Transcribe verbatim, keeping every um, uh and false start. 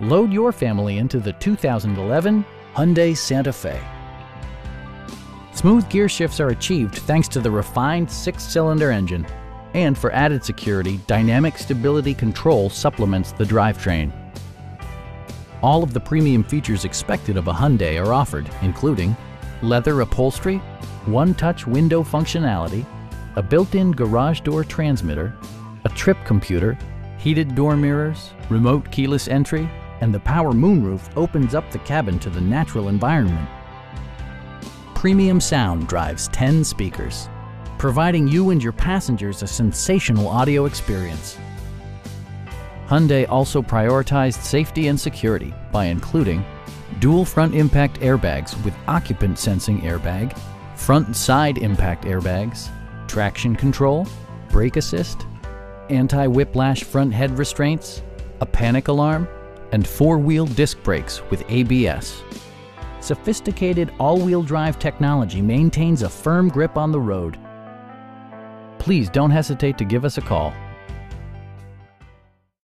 Load your family into the two thousand eleven Hyundai Santa Fe. Smooth gear shifts are achieved thanks to the refined six-cylinder engine. And for added security, dynamic stability control supplements the drivetrain. All of the premium features expected of a Hyundai are offered, including leather upholstery, one-touch window functionality, a built-in garage door transmitter, a trip computer, heated door mirrors, remote keyless entry, and the power moonroof opens up the cabin to the natural environment. Premium sound drives ten speakers, providing you and your passengers a sensational audio experience. Hyundai also prioritized safety and security by including dual front impact airbags with occupant sensing airbag, front and side impact airbags, traction control, brake assist, anti-whiplash front head restraints, a panic alarm, and four-wheel disc brakes with A B S. Sophisticated all-wheel drive technology maintains a firm grip on the road. Please don't hesitate to give us a call.